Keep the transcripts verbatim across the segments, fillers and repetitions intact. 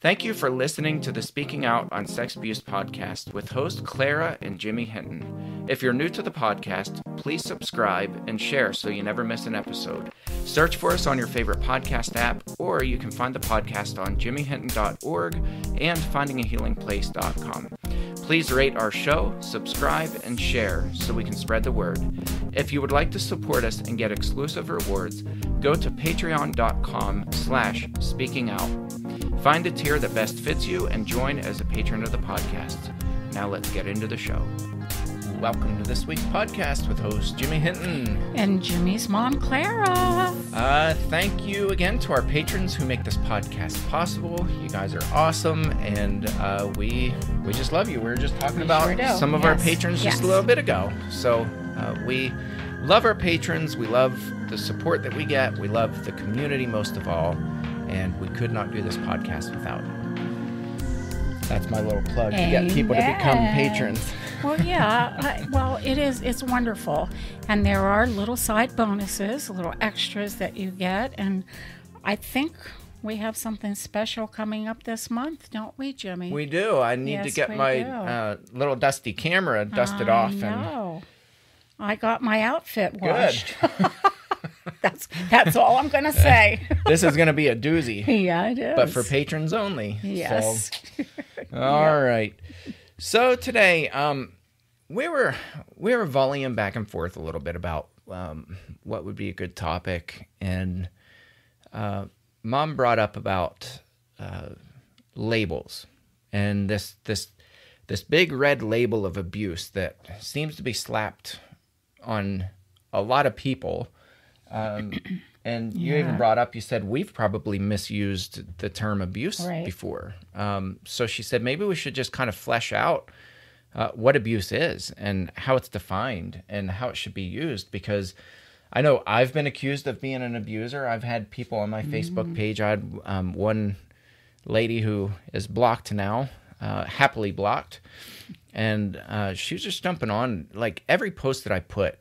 Thank you for listening to the Speaking Out on Sex Abuse podcast with host Clara and Jimmy Hinton. If you're new to the podcast, please subscribe and share so you never miss an episode. Search for us on your favorite podcast app, or you can find the podcast on jimmy hinton dot org and finding a healing place dot com. Please rate our show, subscribe, and share so we can spread the word. If you would like to support us and get exclusive rewards, go to patreon dot com slash speaking out. Find a tier that best fits you and join as a patron of the podcast. Now let's get into the show. Welcome to this week's podcast with hosts Jimmy Hinton. And Jimmy's mom, Clara. Uh, thank you again to our patrons who make this podcast possible. You guys are awesome, and uh, we we just love you. We were just talking we about sure some of yes. our patrons yes. just a little bit ago. So uh, we love our patrons. We love the support that we get. We love the community most of all, and we could not do this podcast without them. That's my little plug to get people to become patrons. Well, yeah. I, well, it is. It's wonderful. And there are little side bonuses, little extras that you get. And I think we have something special coming up this month, don't we, Jimmy? We do. I need yes, to get my uh, little dusty camera dusted I off. No. I got my outfit washed. Good. That's, that's all I'm going to say. This is going to be a doozy. Yeah, it is. But for patrons only. Yes. So. All yeah. right. So today, um, we were we were volleying back and forth a little bit about um, what would be a good topic, and uh, Mom brought up about uh, labels and this this this big red label of abuse that seems to be slapped on a lot of people. Um, and you yeah. even brought up, you said we've probably misused the term abuse right. before. Um, so she said maybe we should just kind of flesh out uh, what abuse is and how it's defined and how it should be used. Because I know I've been accused of being an abuser. I've had people on my mm-hmm. Facebook page. I had um, one lady who is blocked now, uh, happily blocked. And uh, she was just jumping on, like every post that I put,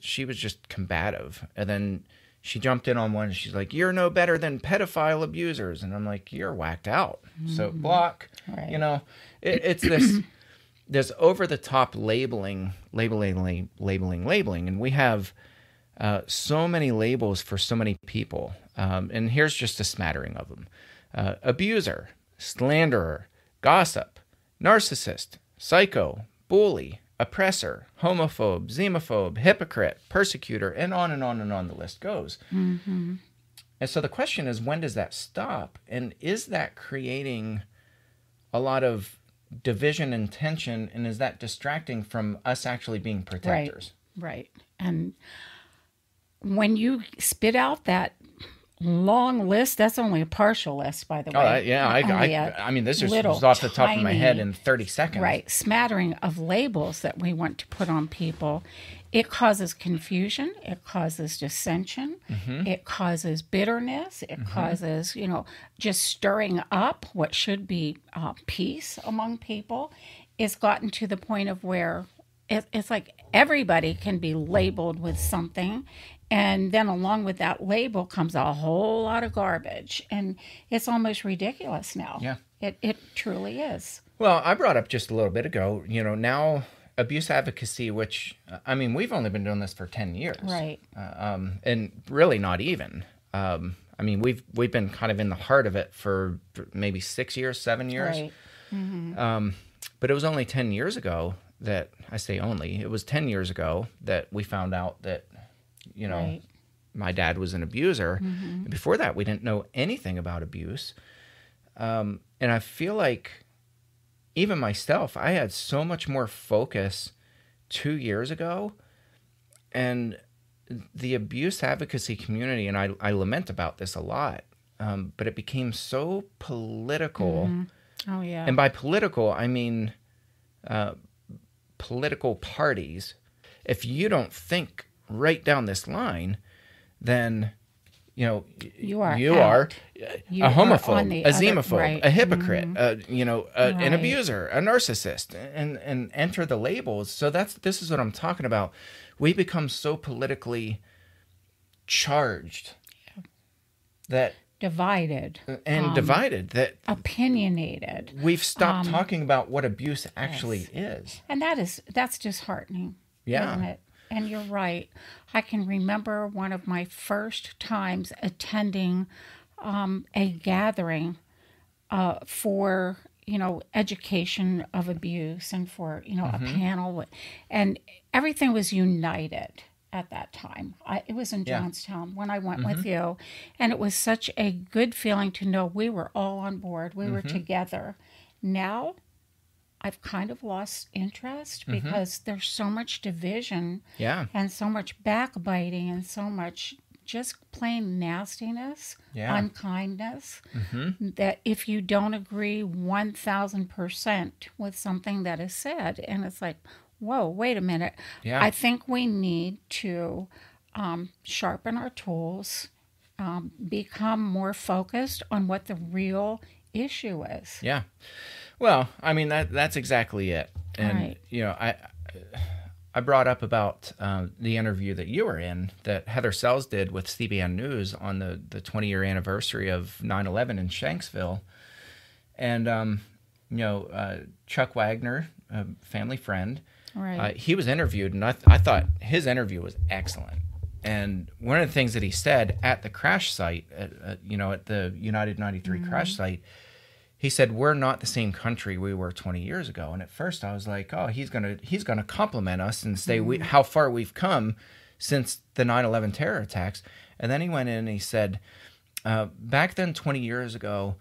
she was just combative. And then she jumped in on one and she's like, you're no better than pedophile abusers. And I'm like, you're whacked out. Mm-hmm. So block, right. you know, it, it's this, this over the top labeling, labeling, labeling, labeling. And we have uh, so many labels for so many people. Um, and here's just a smattering of them. Uh, abuser, slanderer, gossip, narcissist, psycho, bully, oppressor, homophobe, xenophobe, hypocrite, persecutor, and on and on and on the list goes. Mm-hmm. And so the question is, when does that stop? And is that creating a lot of division and tension? And is that distracting from us actually being protectors? Right, right. And when you spit out that long list, that's only a partial list, by the way. Oh, yeah, I, I, I mean, this is just off the top tiny, of my head in thirty seconds. Right, smattering of labels that we want to put on people. It causes confusion. It causes dissension. Mm-hmm. It causes bitterness. It mm-hmm. causes, you know, just stirring up what should be uh, peace among people. It's gotten to the point of where it, it's like everybody can be labeled with something. And then along with that label comes a whole lot of garbage. And it's almost ridiculous now. Yeah. It, it truly is. Well, I brought up just a little bit ago, you know, now abuse advocacy, which, I mean, we've only been doing this for ten years. Right. Uh, um, and really not even. Um, I mean, we've we've been kind of in the heart of it for maybe six years, seven years. Right. Mm-hmm. um, but it was only ten years ago that, I say only, it was ten years ago that we found out that, you know, right. my dad was an abuser. Mm-hmm. And before that, we didn't know anything about abuse. Um, and I feel like even myself, I had so much more focus two years ago. And the abuse advocacy community, and I, I lament about this a lot, um, but it became so political. Mm-hmm. Oh, yeah. And by political, I mean uh, political parties. If you don't think right down this line, then, you know, you are, you are you a homophobe, a xenophobe, other, right. a hypocrite, mm-hmm. a, you know, a, right. an abuser, a narcissist, and, and enter the labels. So that's, this is what I'm talking about. We become so politically charged yeah. that divided. And um, divided. That opinionated. We've stopped um, talking about what abuse actually yes. is. And that is, that's disheartening. Yeah. Isn't it? And you're right. I can remember one of my first times attending um, a gathering uh, for, you know, education of abuse and for, you know, mm-hmm. a panel. And everything was united at that time. I, it was in yeah. Johnstown when I went mm-hmm. with you. And it was such a good feeling to know we were all on board. We mm-hmm. were together. Now, I've kind of lost interest because mm-hmm. there's so much division yeah. and so much backbiting and so much just plain nastiness, yeah. unkindness, mm-hmm. that if you don't agree one thousand percent with something that is said, and it's like, whoa, wait a minute. Yeah. I think we need to um, sharpen our tools, um, become more focused on what the real issue is. Yeah. Well, I mean, that that's exactly it. And, right. you know, I I brought up about um, the interview that you were in that Heather Sells did with C B N News on the, the twenty-year anniversary of nine eleven in Shanksville. And, um, you know, uh, Chuck Wagner, a family friend, right. uh, he was interviewed, and I, th I thought his interview was excellent. And one of the things that he said at the crash site, at, uh, you know, at the United ninety-three mm-hmm. crash site, he said, we're not the same country we were twenty years ago. And at first I was like, oh, he's going to he's gonna compliment us and say we, how far we've come since the nine eleven terror attacks. And then he went in and he said, uh, back then twenty years ago,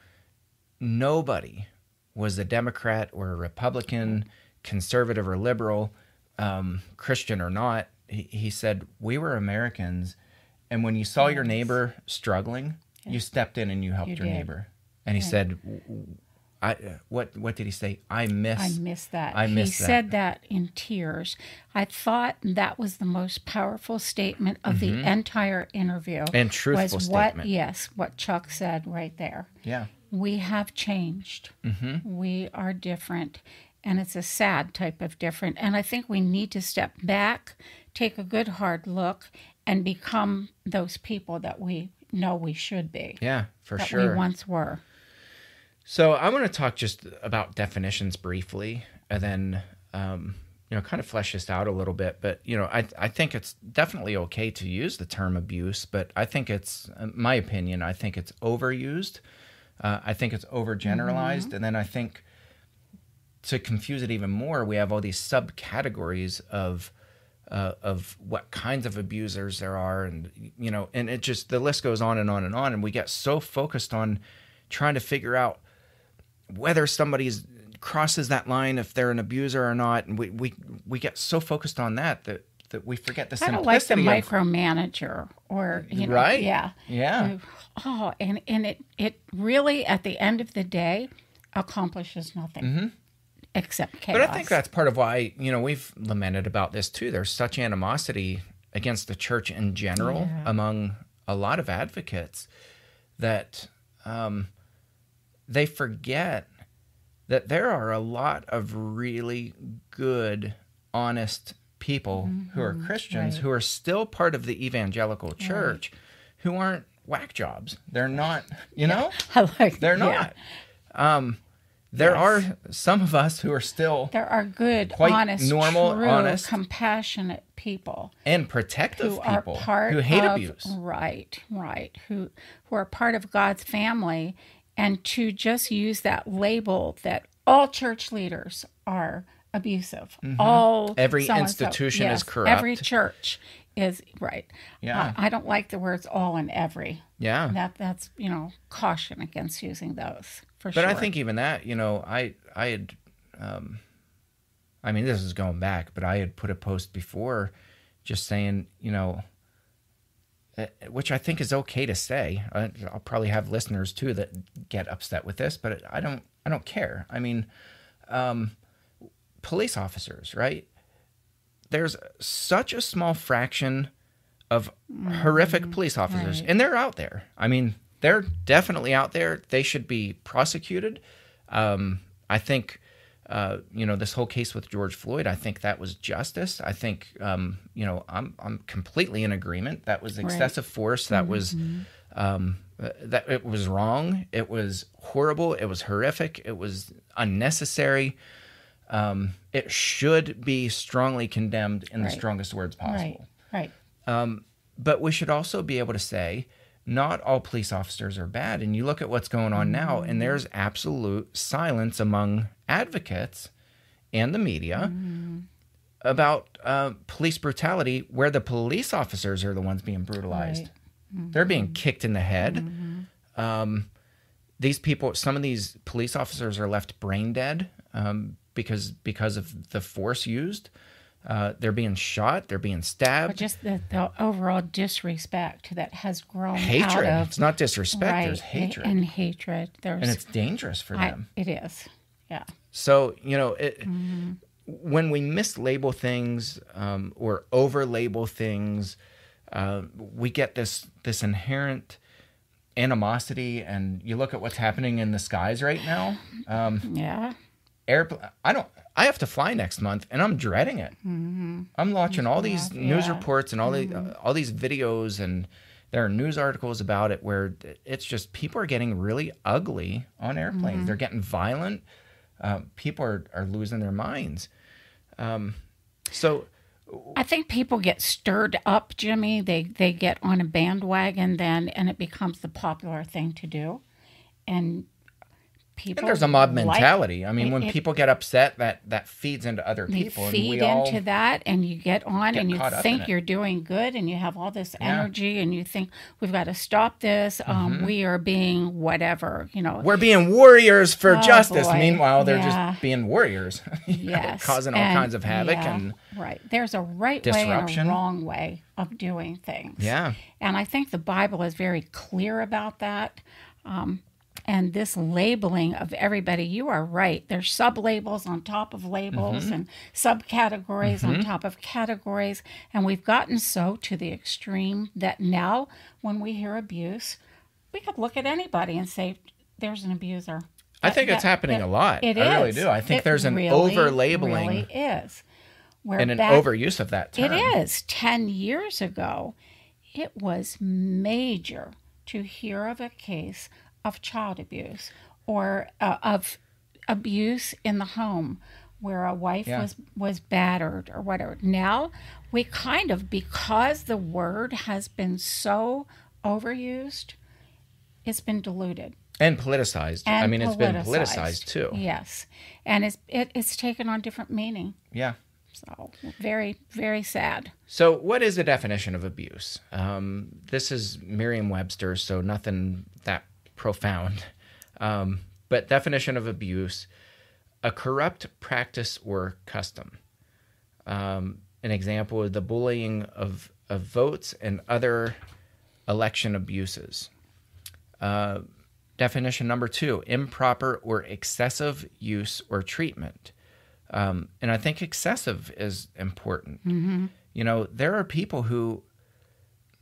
nobody was a Democrat or a Republican, conservative or liberal, um, Christian or not. He, he said, we were Americans. And when you saw your neighbor struggling, yeah. you stepped in and you helped you your did. neighbor. And he said, "I what? What did he say? I miss. I miss that. I miss that." He said that in tears. I thought that was the most powerful statement of mm-hmm. the entire interview. And truthful was what, statement. Yes, what Chuck said right there. Yeah, we have changed. Mm-hmm. We are different, and it's a sad type of different. And I think we need to step back, take a good hard look, and become those people that we know we should be. Yeah, for that sure. That we once were. So I want to talk just about definitions briefly, and then um, you know, kind of flesh this out a little bit. But you know, I I think it's definitely okay to use the term abuse, but I think it's, in my opinion, I think it's overused. Uh, I think it's overgeneralized, mm-hmm. and then I think to confuse it even more, we have all these subcategories of uh, of what kinds of abusers there are, and you know, and it just the list goes on and on and on, and we get so focused on trying to figure out whether somebody crosses that line, if they're an abuser or not, and we we, we get so focused on that that, that we forget the I simplicity. Kind of like the micromanager, or you know, right? Yeah, yeah. Oh, and and it it really at the end of the day accomplishes nothing mm-hmm. except chaos. But I think that's part of why you know we've lamented about this too. There's such animosity against the church in general yeah. among a lot of advocates that. Um, They forget that there are a lot of really good, honest people mm-hmm, who are Christians right. who are still part of the evangelical church right. who aren't whack jobs. They're not, you yeah. know, I like, they're not. Yeah. Um, there yes. are some of us who are still there are good, quite honest, normal, true, honest, compassionate people and protective who people are part who hate of, abuse. Right, right. Who who are part of God's family. And to just use that label that all church leaders are abusive. Mm-hmm. All every so institution so. Yes, is corrupt. Every church is right. Yeah, uh, I don't like the words "all" and "every." Yeah, that that's you know caution against using those for but sure. But I think even that you know I I had, um, I mean this is going back, but I had put a post before, just saying you know. Which I think is okay to say. I'll probably have listeners too that get upset with this, but I don't. I don't care. I mean, um, police officers, right? There's such a small fraction of mm-hmm. horrific police officers, right. and they're out there. I mean, they're definitely out there. They should be prosecuted. Um, I think, uh, you know, this whole case with George Floyd, I think that was justice. I think, um, you know, I'm, I'm completely in agreement. That was excessive right. force. That mm-hmm. was, um, uh, that it was wrong. It was horrible. It was horrific. It was unnecessary. Um, it should be strongly condemned in right. the strongest words possible. Right. Right. Um, but we should also be able to say, not all police officers are bad. And you look at what's going on now, and there's absolute silence among advocates and the media mm. about uh, police brutality, where the police officers are the ones being brutalized. Right. Mm-hmm. They're being kicked in the head. Mm-hmm. Um, these people, some of these police officers are left brain dead um, because because of the force used. Uh, they're being shot. They're being stabbed. Or just the, the overall disrespect that has grown hatred. out of... It's not disrespect. Right, there's hatred. And hatred. There's, and it's dangerous for them. I, it is. Yeah. So, you know, it, mm-hmm. when we mislabel things um, or overlabel things, uh, we get this this inherent animosity. And you look at what's happening in the skies right now. Um, yeah. Airplane. I don't... I have to fly next month, and I'm dreading it. Mm-hmm. I'm watching all these yeah, news yeah. reports and all mm-hmm. the, uh, all these videos, and there are news articles about it where it's just people are getting really ugly on airplanes. Mm-hmm. They're getting violent. Uh, people are, are losing their minds. Um, so I think people get stirred up, Jimmy. They, they get on a bandwagon then, and it becomes the popular thing to do. And People and there's a mob mentality. Like, I mean, it, when it, people get upset, that, that feeds into other people. You feed and we all into that, and you get on, get and you think you're doing good, and you have all this yeah. energy, and you think, we've got to stop this. Mm-hmm. um, we are being whatever, you know. We're being warriors for oh, justice. Boy. Meanwhile, they're yeah. just being warriors, yes. know, causing all and, kinds of havoc. Yeah, and right. There's a right disruption. way and a wrong way of doing things. Yeah. And I think the Bible is very clear about that. Um And this labeling of everybody, you are right. There's sub-labels on top of labels mm-hmm. and subcategories mm-hmm. on top of categories. And we've gotten so to the extreme that now when we hear abuse, we could look at anybody and say, there's an abuser. I that, think it's that, happening that, a lot. It I is. really do. I think it there's an really, over-labeling really is. We're and an back, overuse of that term. It is. Ten years ago, it was major to hear of a case of child abuse or uh, of abuse in the home where a wife yeah. was, was battered or whatever. Now we kind of, because the word has been so overused, it's been diluted. And politicized. And I mean, it's been politicized too. Yes. And it's, it, it's taken on different meaning. Yeah. So very, very sad. So what is the definition of abuse? Um, this is Merriam-Webster, so nothing that profound, um, but definition of abuse: a corrupt practice or custom. Um, an example is the bullying of, of votes and other election abuses. Uh, definition number two, improper or excessive use or treatment. Um, and I think excessive is important. Mm-hmm. You know, there are people who,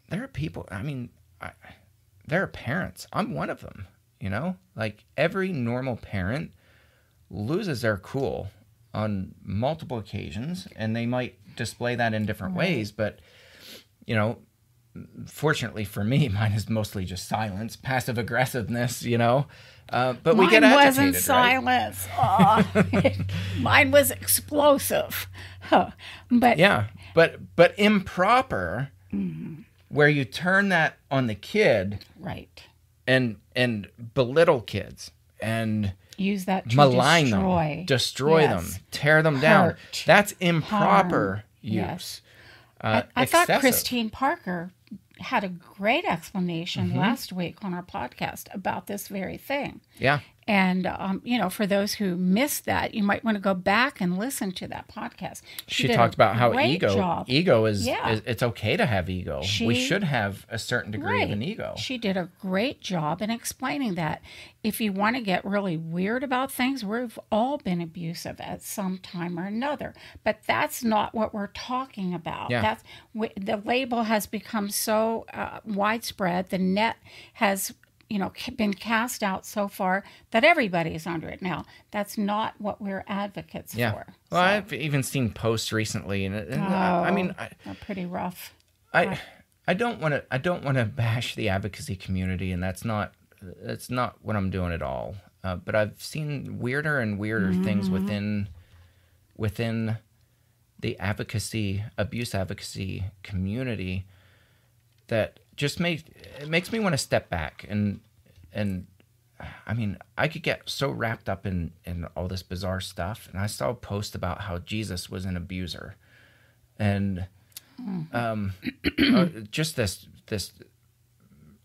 there are people, I mean, I, there are parents. I'm one of them, you know? Like, every normal parent loses their cool on multiple occasions, and they might display that in different right. ways, but, you know, fortunately for me, mine is mostly just silence, passive aggressiveness, you know? Uh, but mine we get agitated, Mine wasn't silence. Right? Oh, mine was explosive. Huh. But yeah, but, but improper... Mm-hmm. Where you turn that on the kid, right, and and belittle kids and use that to malign destroy. them, destroy yes. them, tear them Hurt. down. That's improper Harm. use. Yes. Uh, I, I thought Christine Parker had a great explanation mm-hmm. last week on our podcast about this very thing. Yeah, and um, you know, for those who missed that, you might want to go back and listen to that podcast. She, she talked about how ego, job. ego is, yeah. is. It's okay to have ego. She, we should have a certain degree right. of an ego. She did a great job in explaining that. If you want to get really weird about things, we've all been abusive at some time or another. But that's not what we're talking about. Yeah. That's we, the label has become so uh, widespread. The net has, you know, been cast out so far that everybody is under it now. That's not what we're advocates yeah. for. Well, so. I've even seen posts recently, and, and oh, I mean, I, pretty rough. I, I I don't want to I don't want to bash the advocacy community, and that's not that's not what I'm doing at all. Uh, but I've seen weirder and weirder mm-hmm. things within within the advocacy abuse advocacy community that just make it makes me want to step back and and I mean, I could get so wrapped up in in all this bizarre stuff. And I saw a post about how Jesus was an abuser, and um, uh, just this this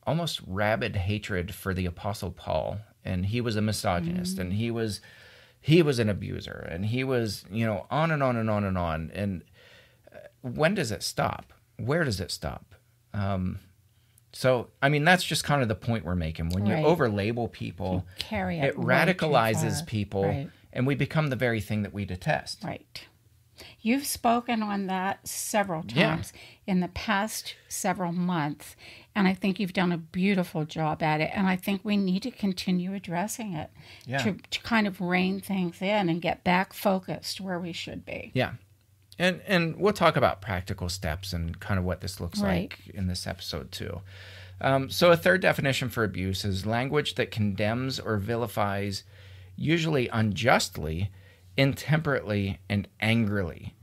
almost rabid hatred for the Apostle Paul, and he was a misogynist, mm. and he was he was an abuser, and he was, you know, on and on and on and on. And when does it stop? Where does it stop? Um, So, I mean, that's just kind of the point we're making. When right. you overlabel people, you carry it, it radicalizes people, right. and we become the very thing that we detest. Right. You've spoken on that several times yeah. in the past several months, and I think you've done a beautiful job at it, and I think we need to continue addressing it yeah. to, to kind of rein things in and get back focused where we should be. Yeah. And and we'll talk about practical steps and kind of what this looks right. like in this episode too. Um, so a third definition for abuse is language that condemns or vilifies, usually unjustly, intemperately, and angrily.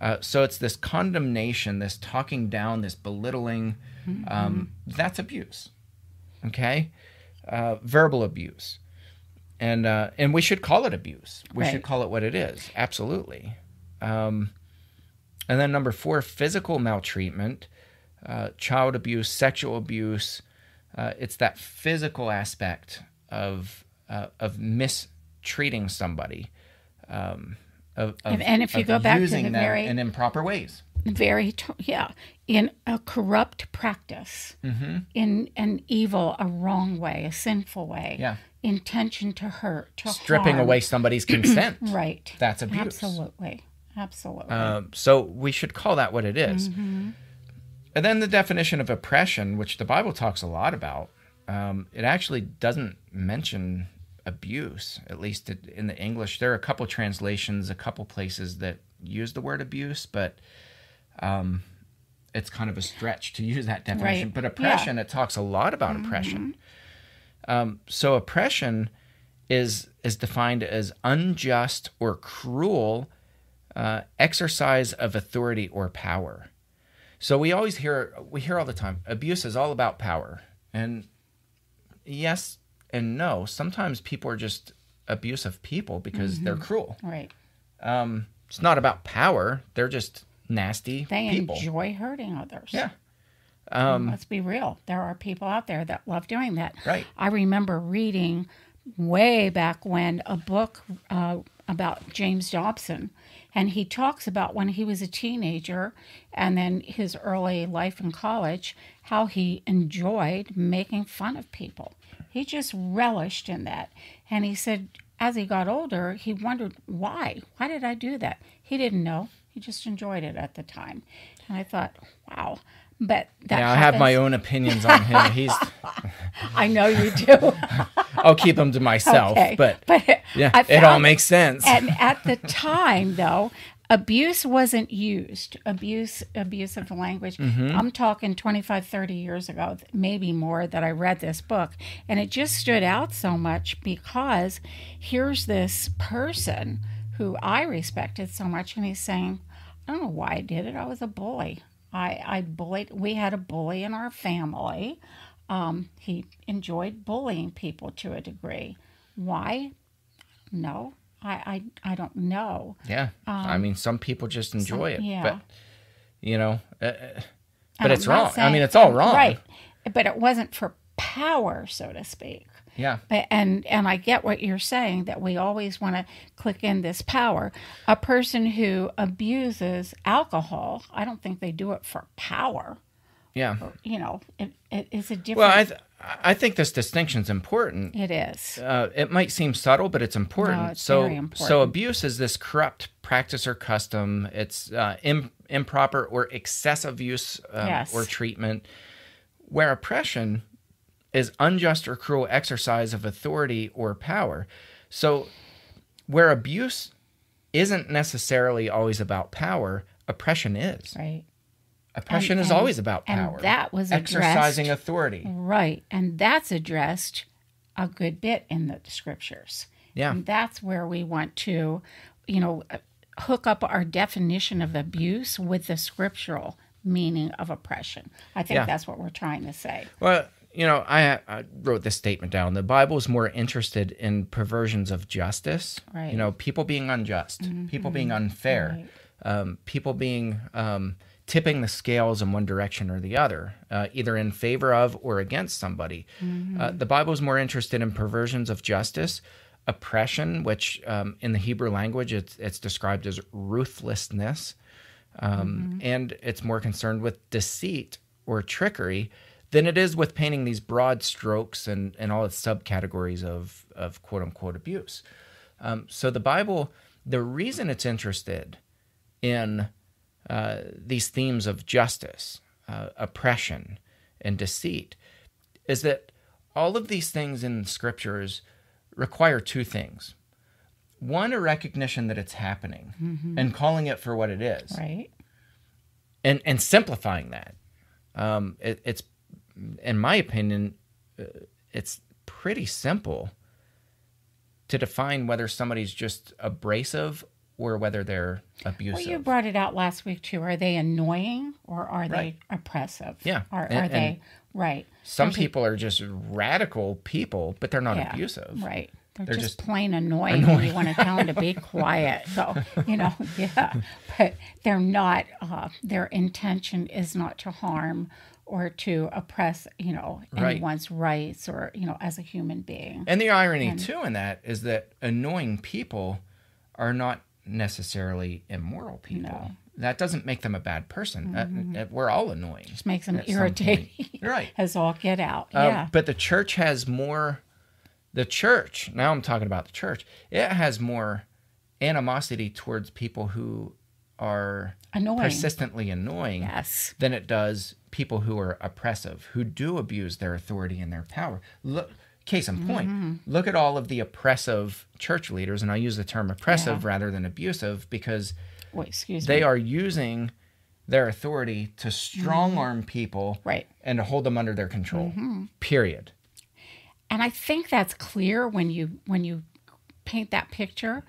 Uh, so it's this condemnation, this talking down, this belittling. Mm-hmm. Um, that's abuse, okay? Uh, verbal abuse. And, uh, and we should call it abuse. We right. should call it what it is, absolutely. Um, And then number four, physical maltreatment, uh, child abuse, sexual abuse. Uh, it's that physical aspect of uh, of mistreating somebody, um, of, of, and if you go back to the very in improper ways, very yeah, in a corrupt practice, mm-hmm. in an evil, a wrong way, a sinful way, yeah, intention to hurt, to stripping harm. away somebody's consent, right? That's abuse, absolutely. Absolutely. Um, so we should call that what it is. Mm-hmm. And then the definition of oppression, which the Bible talks a lot about, um, it actually doesn't mention abuse, at least in the English. There are a couple translations, a couple places that use the word abuse, but um, it's kind of a stretch to use that definition. Right. But oppression, yeah. it talks a lot about mm-hmm. oppression. Um, so oppression is, is defined as unjust or cruel Uh, exercise of authority or power. So we always hear, we hear all the time, abuse is all about power. And yes and no. Sometimes people are just abusive people because mm-hmm. they're cruel. Right. Um, it's not about power. They're just nasty they people. They enjoy hurting others. Yeah. Um, let's be real. There are people out there that love doing that. Right. I remember reading way back when a book uh, about James Dobson. And he talks about when he was a teenager and then his early life in college, how he enjoyed making fun of people. He just relished in that. And he said as he got older, he wondered, why? Why did I do that? He didn't know. He just enjoyed it at the time. And I thought, wow. But that yeah, I have my own opinions on him. He's. I know you do. I'll keep him to myself, okay. but, but yeah, found, it all makes sense. And at the time, though, abuse wasn't used. Abuse, abusive language. Mm-hmm. I'm talking twenty-five, thirty years ago, maybe more, that I read this book. And it just stood out so much because here's this person who I respected so much, and he's saying, I don't know why I did it. I was a bully. I, I bullied, we had a bully in our family. Um, he enjoyed bullying people to a degree. Why? No, I, I, I don't know. Yeah. Um, I mean, some people just enjoy some, it, yeah. but you know, uh, but it's wrong. Saying, I mean, it's all wrong. Right. But it wasn't for power, so to speak. Yeah. And, and I get what you're saying, that we always want to click in this power. A person who abuses alcohol, I don't think they do it for power. Yeah. Or, you know, it, it, it's a different... Well, I, th I think this distinction is important. It is. Uh, it might seem subtle, but it's important. No, it's so, very important. So abuse is this corrupt practice or custom. It's uh, im improper or excessive use um, yes. or treatment, where oppression is unjust or cruel exercise of authority or power. So where abuse isn't necessarily always about power, oppression is. Right. Oppression and, and, is always about power. And that was exercising addressed, authority. Right. And that's addressed a good bit in the scriptures. Yeah. And that's where we want to, you know, hook up our definition of abuse with the scriptural meaning of oppression. I think yeah. that's what we're trying to say. Well, you know, I, I wrote this statement down. The Bible's more interested in perversions of justice. Right. You know, people being unjust, mm-hmm. people being unfair, right. um, people being um, tipping the scales in one direction or the other, uh, either in favor of or against somebody. Mm-hmm. uh, the Bible's more interested in perversions of justice, oppression, which um, in the Hebrew language, it's, it's described as ruthlessness. Um, mm-hmm. And it's more concerned with deceit or trickery than it is with painting these broad strokes and, and all its subcategories of, of quote-unquote abuse. Um, so the Bible, the reason it's interested in uh, these themes of justice, uh, oppression, and deceit is that all of these things in the Scriptures require two things. One, a recognition that it's happening mm-hmm. and calling it for what it is. Right. And, and simplifying that. Um, it, it's in my opinion, it's pretty simple to define whether somebody's just abrasive or whether they're abusive. Well, you brought it out last week, too. Are they annoying or are right. they oppressive? Yeah. Are, and, are they, right. Some There's people a, are just radical people, but they're not yeah, abusive. Right. They're, they're just, just plain annoying. annoying. You want to tell them to be quiet. So, you know, yeah. But they're not, uh, their intention is not to harm or to oppress, you know, right. anyone's rights or, you know, as a human being. And the irony, and, too, in that is that annoying people are not necessarily immoral people. No. That doesn't make them a bad person. Mm-hmm. uh, we're all annoying. Just makes them irritating. Right. As all get out. Uh, yeah. But the church has more, the church, now I'm talking about the church, it has more animosity towards people who are annoying. persistently annoying yes. than it does people who are oppressive, who do abuse their authority and their power. Look, case in point, mm-hmm. look at all of the oppressive church leaders, and I use the term oppressive yeah. rather than abusive because Wait, excuse they me. are using their authority to strong-arm mm-hmm. people right. and to hold them under their control, mm-hmm. period. And I think that's clear when you when you paint that picture.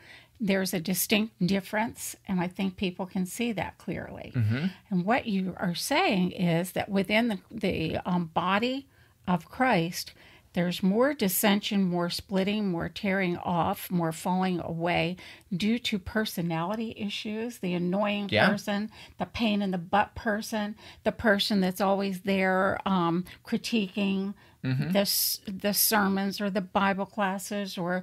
There's a distinct difference, and I think people can see that clearly. Mm-hmm. And what you are saying is that within the, the um, body of Christ, there's more dissension, more splitting, more tearing off, more falling away due to personality issues, the annoying yeah. person, the pain in the butt person, the person that's always there um, critiquing mm-hmm. the, the sermons or the Bible classes or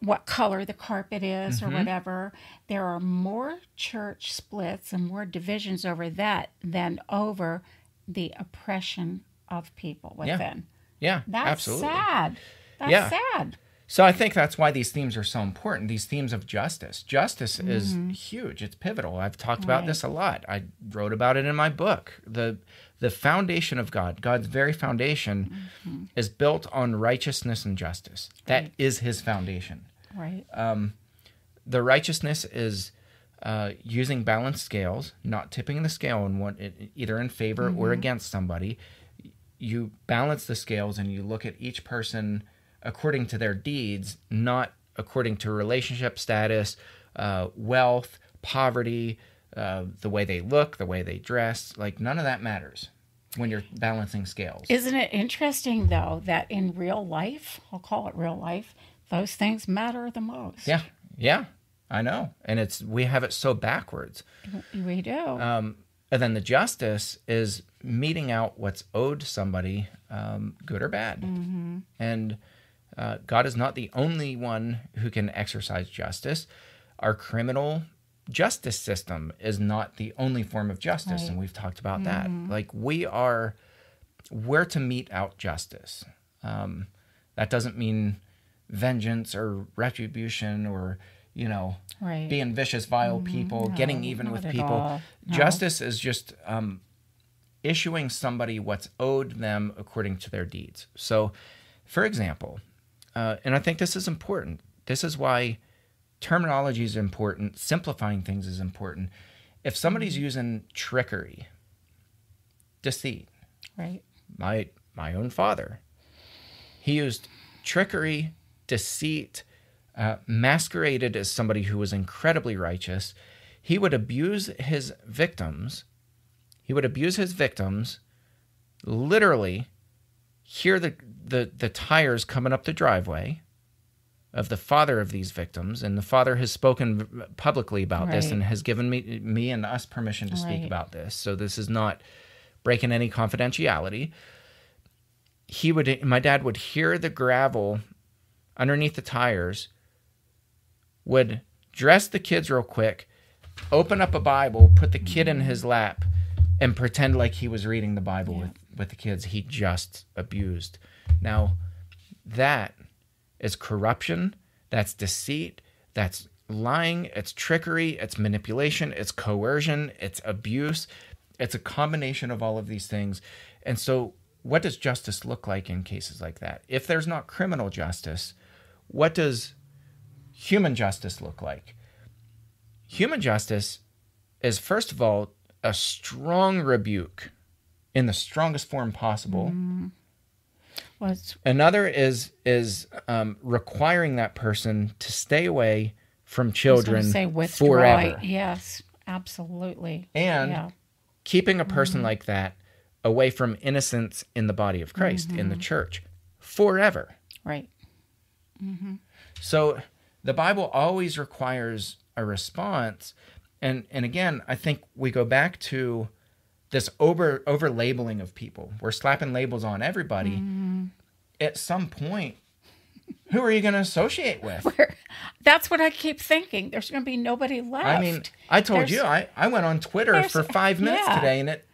what color the carpet is mm-hmm. or whatever. There are more church splits and more divisions over that than over the oppression of people within. Yeah, yeah that's absolutely. sad. That's yeah. sad. So I think that's why these themes are so important, these themes of justice. Justice mm-hmm. is huge. It's pivotal. I've talked right. about this a lot. I wrote about it in my book. The, the foundation of God, God's very foundation, mm-hmm. is built on righteousness and justice. That right. is his foundation. Right. Um, the righteousness is uh, using balanced scales, not tipping the scale in one, either in favor mm-hmm. or against somebody. You balance the scales and you look at each person according to their deeds, not according to relationship status, uh, wealth, poverty, uh, the way they look, the way they dress. Like, none of that matters when you're balancing scales. Isn't it interesting, though, that in real life, I'll call it real life, those things matter the most. Yeah, yeah, I know. And it's we have it so backwards. We do. Um, and then the justice is meting out what's owed somebody, um, good or bad. Mm-hmm. And Uh, God is not the only one who can exercise justice. Our criminal justice system is not the only form of justice, right. and we've talked about mm-hmm. that. Like, we are, we're to mete out justice. Um, that doesn't mean vengeance or retribution or, you know, right. being vicious, vile mm-hmm. people, no, getting even with people. No. Justice is just um, issuing somebody what's owed them according to their deeds. So, for example... Uh, and I think this is important. This is why terminology is important. Simplifying things is important. If somebody's using trickery deceit. Right. My my own father. He used trickery, deceit, uh, masqueraded as somebody who was incredibly righteous. He would abuse his victims. He would abuse his victims, literally hear the, the, the tires coming up the driveway of the father of these victims. And the father has spoken publicly about right. this and has given me, me and us permission to right. speak about this. So this is not breaking any confidentiality. He would, my dad would hear the gravel underneath the tires, would dress the kids real quick, open up a Bible, put the kid in his lap, and pretend like he was reading the Bible yeah. with, with the kids he just abused. Now, that is corruption. That's deceit. That's lying. It's trickery. It's manipulation. It's coercion. It's abuse. It's a combination of all of these things. And so, what does justice look like in cases like that? If there's not criminal justice, what does human justice look like? Human justice is, first of all, a strong rebuke in the strongest form possible. Mm. Well, Another is is um, requiring that person to stay away from children say, forever. Yes, absolutely. And yeah. keeping a person mm. like that away from innocence in the body of Christ, mm-hmm. in the church, forever. Right. Mm-hmm. So the Bible always requires a response. And and again, I think we go back to this over, over labeling of people. We're slapping labels on everybody. Mm-hmm. At some point, who are you going to associate with? We're, that's what I keep thinking. There's going to be nobody left. I mean, I told there's, you, I, I went on Twitter for five minutes yeah. today, and it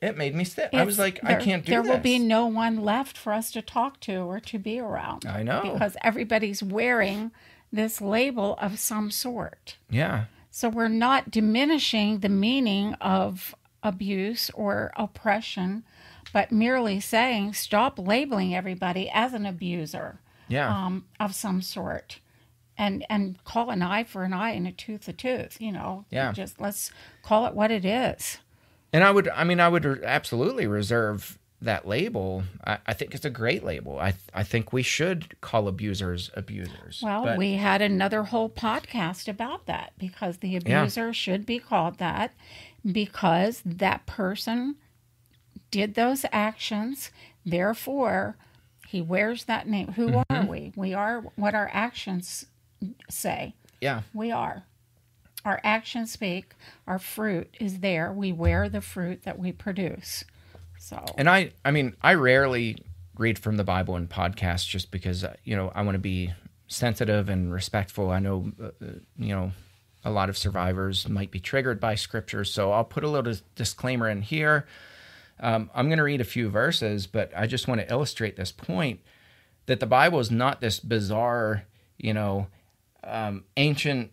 It made me sick. It's, I was like, there, I can't do there this. There will be no one left for us to talk to or to be around. I know. Because everybody's wearing this label of some sort. Yeah. So we're not diminishing the meaning of abuse or oppression, but merely saying stop labeling everybody as an abuser yeah. um, of some sort. And and call an eye for an eye and a tooth a tooth, you know. Yeah. Just let's call it what it is. And I would, I mean, I would absolutely reserve that label. I, I think it's a great label. I, I think we should call abusers abusers. Well, but we had another whole podcast about that because the abuser yeah. should be called that because that person did those actions. Therefore, he wears that name. Who mm-hmm. are we? We are what our actions say. Yeah. We are. Our actions speak, our fruit is there. We wear the fruit that we produce. So, and I, I mean, I rarely read from the Bible in podcasts just because, you know, I want to be sensitive and respectful. I know, uh, you know, a lot of survivors might be triggered by scripture. So I'll put a little disclaimer in here. Um, I'm going to read a few verses, but I just want to illustrate this point that the Bible is not this bizarre, you know, um, ancient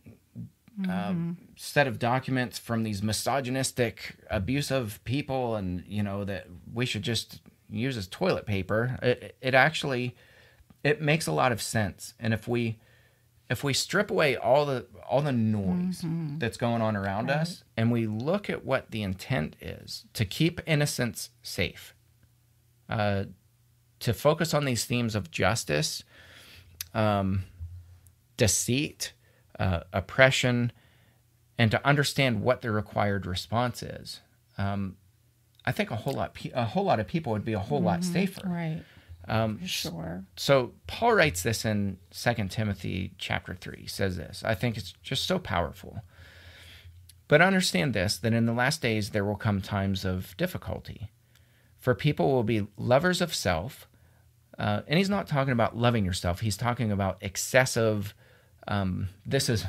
Mm-hmm. uh, set of documents from these misogynistic, abusive people, and you know that we should just use as toilet paper. It, it actually it makes a lot of sense, and if we if we strip away all the all the noise mm-hmm. that's going on around right. us, and we look at what the intent is to keep innocents safe, uh, to focus on these themes of justice, um, deceit. Uh, oppression, and to understand what the required response is, um, I think a whole lot a whole lot of people would be a whole mm-hmm. lot safer. Right. Um, sure. So Paul writes this in Second Timothy chapter three. He says this. I think it's just so powerful. But understand this, that in the last days there will come times of difficulty. For people will be lovers of self. Uh, and he's not talking about loving yourself. He's talking about excessive Um, this is,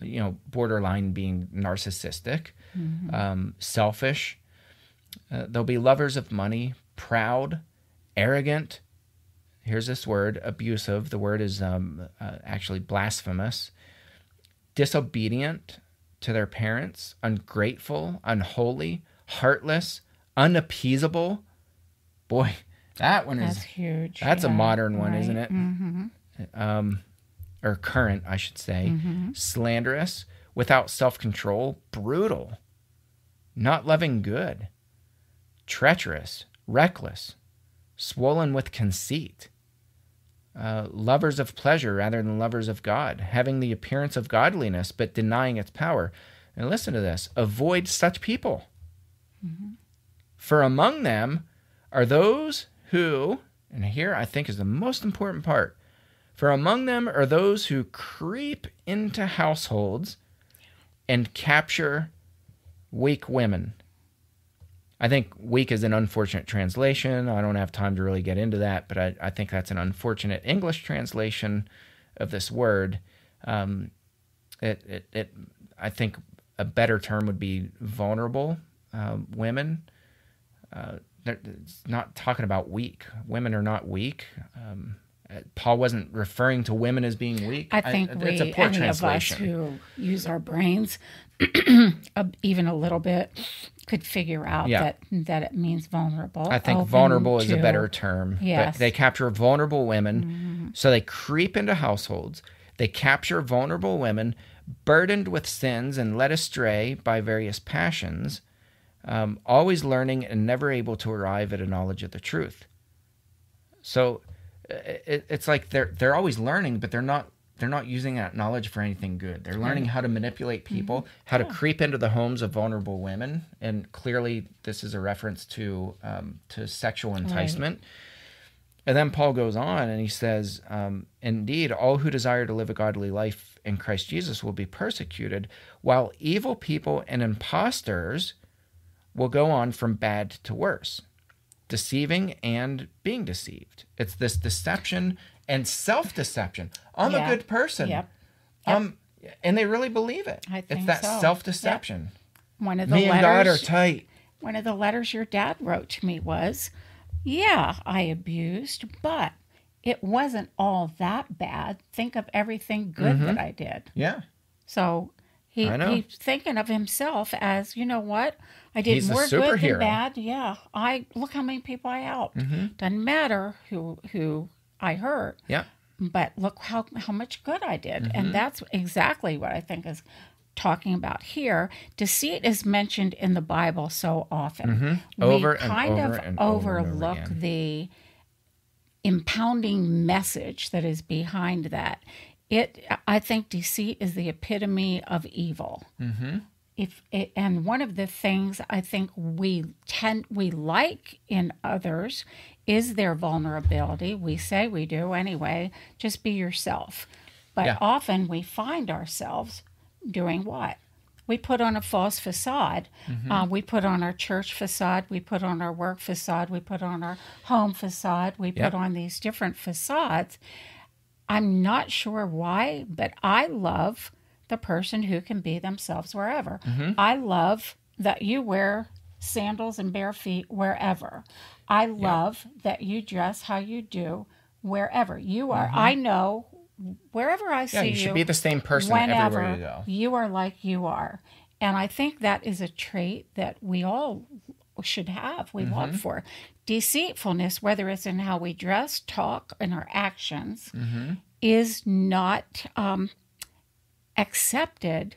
you know, borderline being narcissistic, mm-hmm. um, selfish. Uh, they'll be lovers of money, proud, arrogant. Here's this word, abusive. The word is um, uh, actually blasphemous. Disobedient to their parents, ungrateful, unholy, heartless, unappeasable. Boy, that one that's is huge. That's yeah. a modern one, right. isn't it? Mm-hmm. Um or current, I should say, mm-hmm. slanderous, without self-control, brutal, not loving good, treacherous, reckless, swollen with conceit, uh, lovers of pleasure rather than lovers of God, having the appearance of godliness but denying its power. And listen to this, avoid such people. Mm-hmm. For among them are those who, and here I think is the most important part, for among them are those who creep into households and capture weak women. I think weak is an unfortunate translation. I don't have time to really get into that, but I, I think that's an unfortunate English translation of this word. Um, it, it, it, I think a better term would be vulnerable uh, women. Uh, it's not talking about weak. Women are not weak. Um, Paul wasn't referring to women as being weak. I think I, we, it's a poor any translation. Of us who use our brains even a little bit could figure out yeah. that, that it means vulnerable. I think Open vulnerable to, is a better term. Yes. But they capture vulnerable women. Mm-hmm. So they creep into households. They capture vulnerable women burdened with sins and led astray by various passions, um, always learning and never able to arrive at a knowledge of the truth. So it's like they're they're always learning, but they're not they're not using that knowledge for anything good. They're learning how to manipulate people, mm-hmm. how yeah. to creep into the homes of vulnerable women, and clearly this is a reference to um, to sexual enticement. Right. And then Paul goes on and he says, um, "Indeed, all who desire to live a godly life in Christ Jesus will be persecuted, while evil people and imposters will go on from bad to worse." Deceiving and being deceived. It's this deception and self-deception. I'm yeah. a good person. Yep. Yep. Um, and they really believe it. I think it's that so. self-deception. Yep. One of the me letters, and God are tight. One of the letters your dad wrote to me was, yeah, I abused, but it wasn't all that bad. Think of everything good mm-hmm. that I did. Yeah. So he, he's thinking of himself as, you know what? I did He's more good than bad. Yeah. I look how many people I helped. Mm-hmm. Doesn't matter who who I hurt. Yeah. But look how how much good I did. Mm-hmm. And that's exactly what I think is talking about here. Deceit is mentioned in the Bible so often. Mm-hmm. Over we kind and over of and overlook over and over the impounding message that is behind that. It I think deceit is the epitome of evil. Mm-hmm. If it, and one of the things I think we tend we like in others is their vulnerability. We say we do anyway. Just be yourself. But yeah. often we find ourselves doing what? We put on a false facade. Mm-hmm. uh, we put on our church facade. We put on our work facade. We put on our home facade. We yep. put on these different facades. I'm not sure why, but I love the person who can be themselves wherever. Mm-hmm. I love that you wear sandals and bare feet wherever. I love yeah. that you dress how you do wherever you are. Mm-hmm. I know wherever I yeah, see you, you should be the same person everywhere you go. You are like you are. And I think that is a trait that we all should have, we mm-hmm. long for. Deceitfulness, whether it's in how we dress, talk, and our actions, mm-hmm. is not... Um, accepted,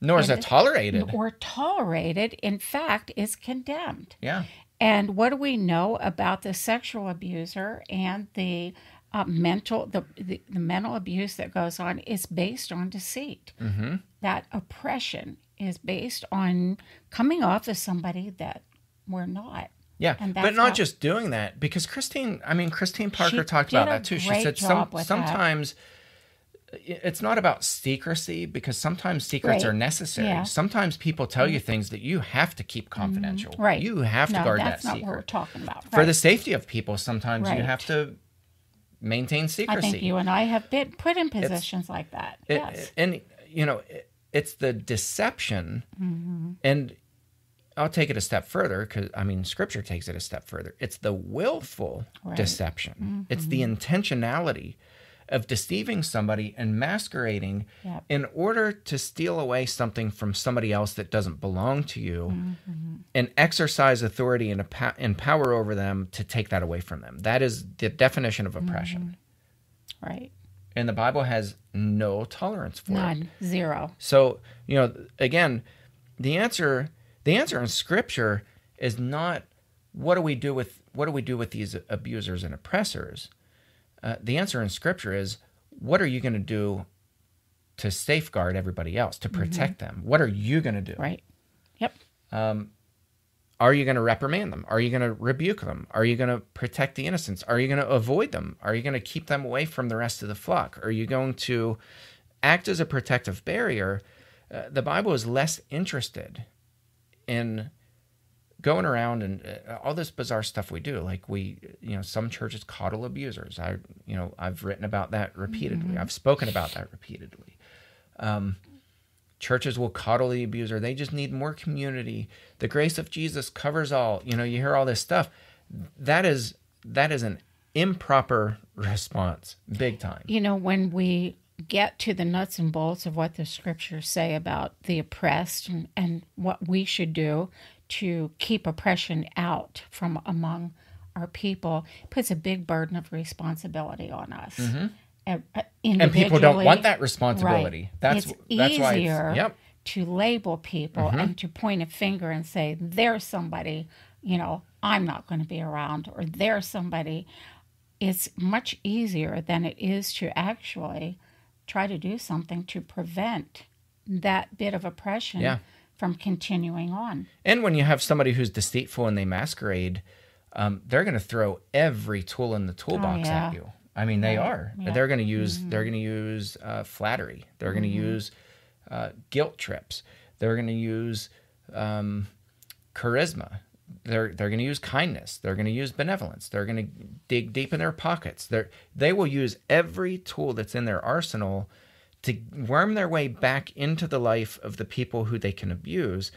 nor is it tolerated, or tolerated. In fact, is condemned. Yeah. And what do we know about the sexual abuser and the uh, mental, the, the the mental abuse that goes on is based on deceit. Mm-hmm. That oppression is based on coming off as somebody that we're not. Yeah, and but not how, just doing that, because Christine, I mean, Christine Parker talked about that too. She said some, sometimes. That. It's not about secrecy, because sometimes secrets right. are necessary. Yeah. Sometimes people tell you things that you have to keep confidential. Mm-hmm. Right. You have to no, guard that secret. That's not what we're talking about. Right. For the safety of people, sometimes right. you have to maintain secrecy. I think you and I have been put in positions it's, like that. It, yes. And, you know, it, it's the deception. Mm-hmm. And I'll take it a step further, because, I mean, Scripture takes it a step further. It's the willful right. deception. Mm-hmm. It's the intentionality of deceiving somebody and masquerading yep. in order to steal away something from somebody else that doesn't belong to you mm-hmm. and exercise authority and, and power over them to take that away from them. That is the definition of oppression. Mm-hmm. Right. And the Bible has no tolerance for None. it. None. Zero. So, you know, again, the answer, the answer in Scripture is not what do we do with what do we do with these abusers and oppressors? Uh, the answer in Scripture is, what are you going to do to safeguard everybody else, to protect mm-hmm. them? What are you going to do? Right. Yep. Um, are you going to reprimand them? Are you going to rebuke them? Are you going to protect the innocents? Are you going to avoid them? Are you going to keep them away from the rest of the flock? Are you going to act as a protective barrier? Uh, the Bible is less interested in going around and uh, all this bizarre stuff we do. Like we, you know, some churches coddle abusers. I, you know, I've written about that repeatedly. Mm-hmm. I've spoken about that repeatedly. Um, Churches will coddle the abuser. They just need more community. The grace of Jesus covers all. You know, you hear all this stuff. That is that is an improper response, big time. You know, when we get to the nuts and bolts of what the Scriptures say about the oppressed and, and what we should do to keep oppression out from among our people, it puts a big burden of responsibility on us. Mm-hmm. And people don't want that responsibility. Right. That's it's that's why it's, yep. to label people mm-hmm. and to point a finger and say, there's somebody, you know, I'm not going to be around, or there's somebody. It's much easier than it is to actually try to do something to prevent that bit of oppression yeah. from continuing on. And when you have somebody who's deceitful and they masquerade, um, they're going to throw every tool in the toolbox oh, yeah. at you. I mean, they right. are. Yeah. They're going to use. Mm-hmm. They're going to use uh, flattery. They're mm-hmm. going to use uh, guilt trips. They're going to use um, charisma. They're they're going to use kindness. They're going to use benevolence. They're going to dig deep in their pockets. They they will use every tool that's in their arsenal to worm their way back into the life of the people who they can abuse.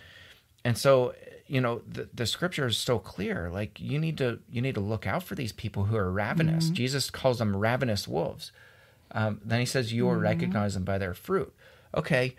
And so, you know, the, the Scripture is so clear. Like, you need to you need to look out for these people who are ravenous. Mm-hmm. Jesus calls them ravenous wolves. Um, then he says, you will mm-hmm. recognize them by their fruit. Okay,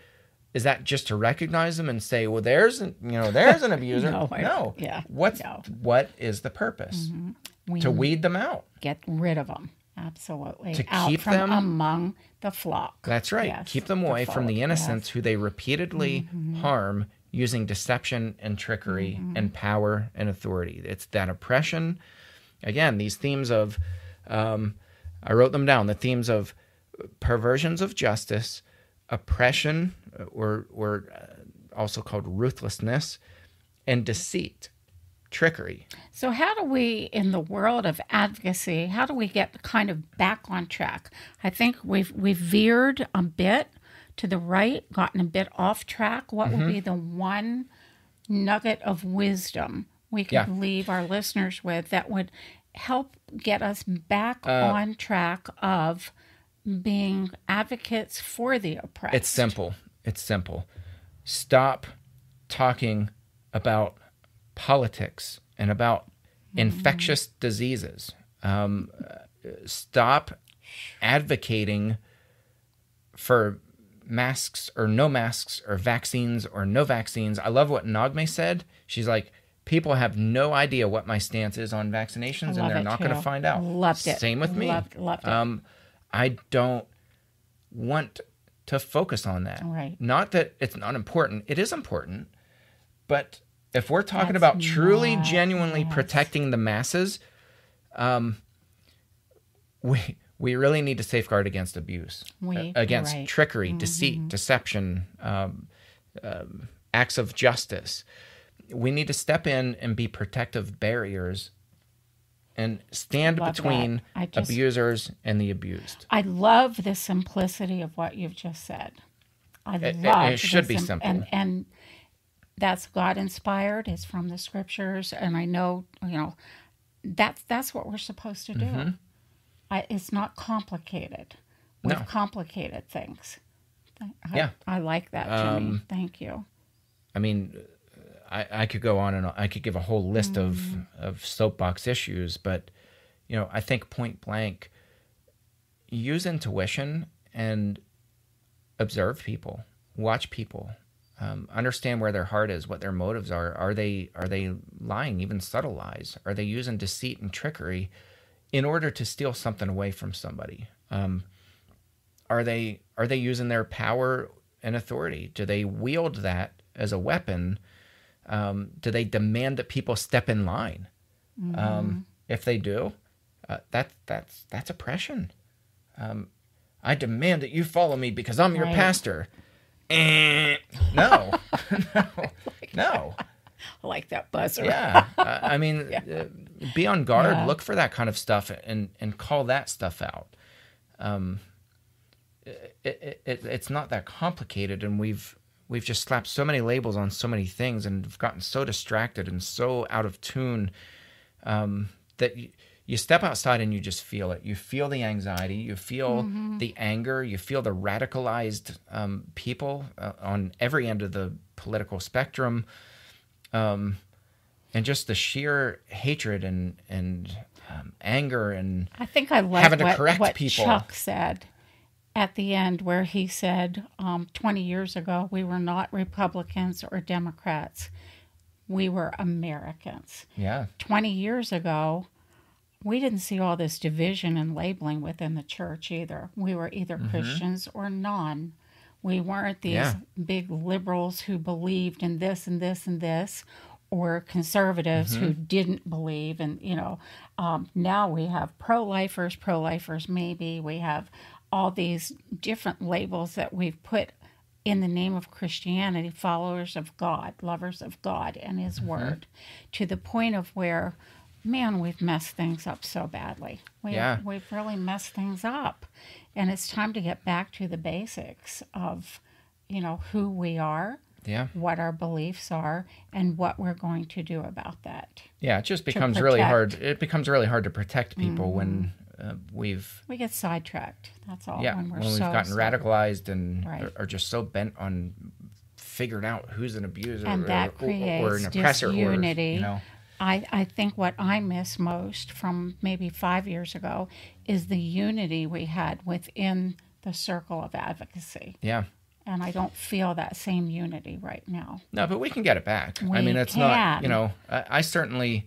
is that just to recognize them and say, well, there's an, you know, there's an abuser? no, no. Yeah. What's, no. What is the purpose? Mm-hmm. We to weed them out. Get rid of them. Absolutely. To out keep from them among the flock. That's right. Yes, keep them away the from the innocents yes. who they repeatedly mm-hmm. harm, using deception and trickery mm-hmm. and power and authority. It's that oppression. Again, these themes of, um, I wrote them down, the themes of perversions of justice, oppression, or, or also called ruthlessness, and deceit, trickery. So how do we, in the world of advocacy, how do we get kind of back on track? I think we've, we've veered a bit to the right, gotten a bit off track. What mm-hmm. would be the one nugget of wisdom we could yeah. leave our listeners with that would help get us back uh, on track of being advocates for the oppressed? It's simple. It's simple. Stop talking about politics and about mm-hmm. infectious diseases. Um, stop advocating for masks or no masks, or vaccines or no vaccines. I love what Nagme said. She's like, people have no idea what my stance is on vaccinations, and they're not going to find out. Loved it. Same with me. Loved, loved it. Um, I don't want to focus on that. Right. Not that it's not important. It is important. But if we're talking That's about truly, not, genuinely yes. protecting the masses, um, we... we really need to safeguard against abuse, we, against right. trickery, mm-hmm. deceit, deception, um, um, acts of justice. We need to step in and be protective barriers and stand between just, abusers and the abused. I love the simplicity of what you've just said. I it, love it. It should be sim- simple. And, and that's God-inspired. It's from the Scriptures. And I know, you know, that's, that's what we're supposed to do. Mm-hmm. I, it's not complicated. We've no. complicated things. I, yeah. I like that, Jimmy. Um, Thank you. I mean, I, I could go on and on. I could give a whole list mm. of, of soapbox issues, but, you know, I think point blank, use intuition and observe people, watch people, um, understand where their heart is, what their motives are. Are they, are they lying, even subtle lies? Are they using deceit and trickery in order to steal something away from somebody? Um, are they are they using their power and authority? Do they wield that as a weapon? Um, do they demand that people step in line? Mm-hmm. Um, if they do, uh, that, that's, that's oppression. Um, I demand that you follow me because I'm your right. pastor. Eh, no, no, like no. That. I like that buzzer. Yeah. Uh, I mean, yeah. Uh, be on guard, yeah. Look for that kind of stuff and, and call that stuff out. Um, it, it, it, it's not that complicated. And we've, we've just slapped so many labels on so many things and have gotten so distracted and so out of tune, um, that you, you step outside and you just feel it. You feel the anxiety, you feel mm-hmm. the anger, you feel the radicalized um, people uh, on every end of the political spectrum, um, and just the sheer hatred and and um, anger and I think I like having what, to correct what people. Chuck said at the end where he said, um, twenty years ago, we were not Republicans or Democrats. We were Americans. Yeah. twenty years ago... we didn't see all this division and labeling within the church either. We were either mm-hmm. Christians or non. We weren't these yeah. big liberals who believed in this and this and this, or conservatives mm-hmm. who didn't believe. And, you know, um, now we have pro-lifers, pro-lifers maybe. We have all these different labels that we've put in the name of Christianity, followers of God, lovers of God and His mm-hmm. Word, to the point of where... man, we've messed things up so badly. We, yeah. We've really messed things up. And it's time to get back to the basics of, you know, who we are, yeah. what our beliefs are, and what we're going to do about that. Yeah, it just becomes really hard. It becomes really hard to protect people mm-hmm. when uh, we've... we get sidetracked, that's all. Yeah, when, we're when we've so gotten sidetracked. radicalized and right. are, are just so bent on figuring out who's an abuser and or, that or, or, or an oppressor. Disunity. Or, you know, I, I think what I miss most from maybe five years ago is the unity we had within the circle of advocacy. Yeah. And I don't feel that same unity right now. No, but we can get it back. We I mean, it's can. not, you know, I, I certainly,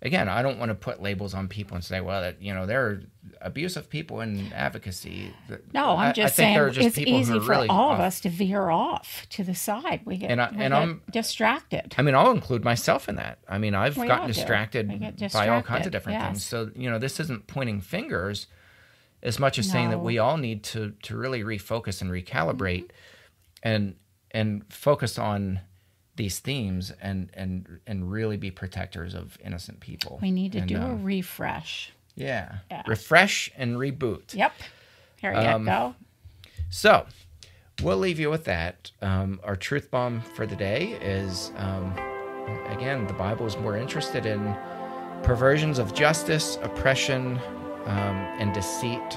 again, I don't want to put labels on people and say, well, that, you know, there are abusive people in advocacy. No, I'm just I, I saying think just it's easy for really all off. of us to veer off to the side. We get, and I, we and get I'm, distracted. I mean, I'll include myself in that. I mean, I've we gotten distracted, distracted by all kinds of different yes. things. So, you know, this isn't pointing fingers as much as no. saying that we all need to, to really refocus and recalibrate mm-hmm. and and focus on these themes and and and really be protectors of innocent people. We need to and, do uh, a refresh. Yeah. yeah. Refresh and reboot. Yep. Here you um, go. So we'll leave you with that. Um, our truth bomb for the day is, um, again, the Bible is more interested in perversions of justice, oppression, um, and deceit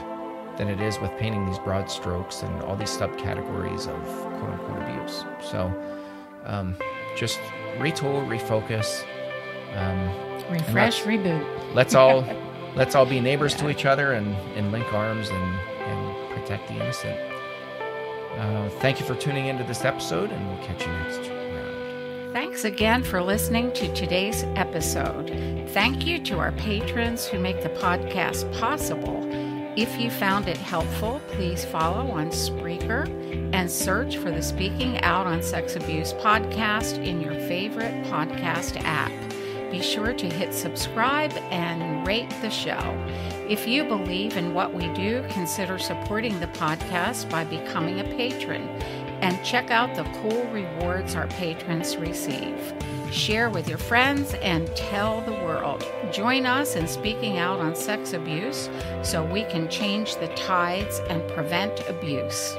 than it is with painting these broad strokes and all these subcategories of quote-unquote abuse. So um, just retool, refocus. Um, Refresh, reboot. Let's all... Let's all be neighbors yeah. to each other and, and link arms and, and protect the innocent. Uh, thank you for tuning into this episode, and we'll catch you next round. Thanks again for listening to today's episode. Thank you to our patrons who make the podcast possible. If you found it helpful, please follow on Spreaker and search for the Speaking Out on Sex Abuse podcast in your favorite podcast app. Be sure to hit subscribe and rate the show. If you believe in what we do, consider supporting the podcast by becoming a patron and check out the cool rewards our patrons receive. Share with your friends and tell the world. Join us in Speaking Out on Sex Abuse so we can change the tides and prevent abuse.